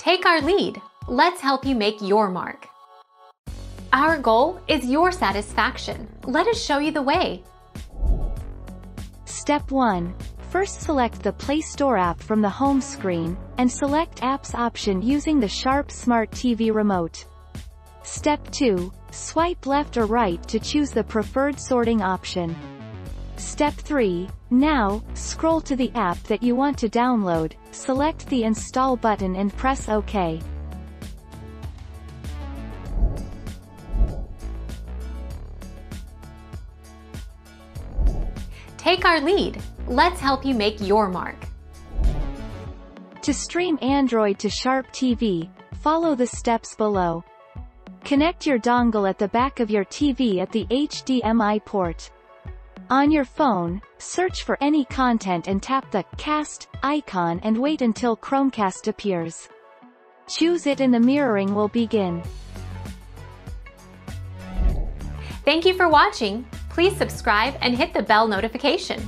Take our lead. Let's help you make your mark. Our goal is your satisfaction. Let us show you the way. Step 1. First, select the Play Store app from the home screen, and select Apps option using the Sharp Smart TV remote. Step 2. Swipe left or right to choose the preferred sorting option. Step 3. Now, scroll to the app that you want to download, select the Install button and press OK. Take our lead. Let's help you make your mark. To stream Android to Sharp TV, follow the steps below. Connect your dongle at the back of your TV at the HDMI port. On your phone, search for any content and tap the Cast icon and wait until Chromecast appears. Choose it and the mirroring will begin. Thank you for watching. Please subscribe and hit the bell notification.